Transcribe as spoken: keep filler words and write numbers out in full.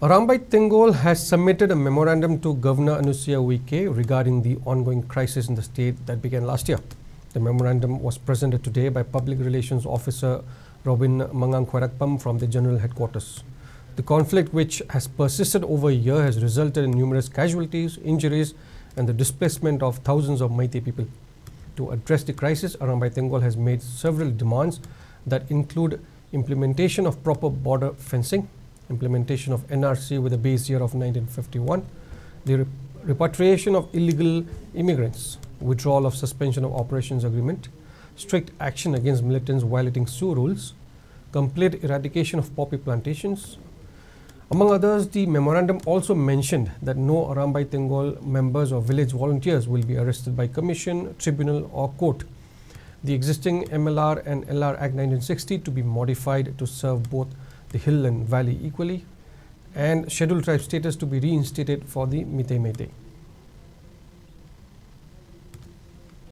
Arambai Tenggol has submitted a memorandum to Governor Anusia Weke regarding the ongoing crisis in the state that began last year. The memorandum was presented today by Public Relations Officer Robin Mangang Kwarakpam from the General Headquarters. The conflict, which has persisted over a year, has resulted in numerous casualties, injuries and the displacement of thousands of Meitei people. To address the crisis, Arambai Tenggol has made several demands that include implementation of proper border fencing, implementation of N R C with a base year of nineteen fifty-one, the rep repatriation of illegal immigrants, withdrawal of suspension of operations agreement, strict action against militants violating S U rules, complete eradication of poppy plantations. Among others, the memorandum also mentioned that no Arambai Tenggol members or village volunteers will be arrested by commission, tribunal or court. The existing M L R and L R Act nineteen sixty to be modified to serve both the hill and valley equally, and scheduled tribe status to be reinstated for the Meitei Meitei.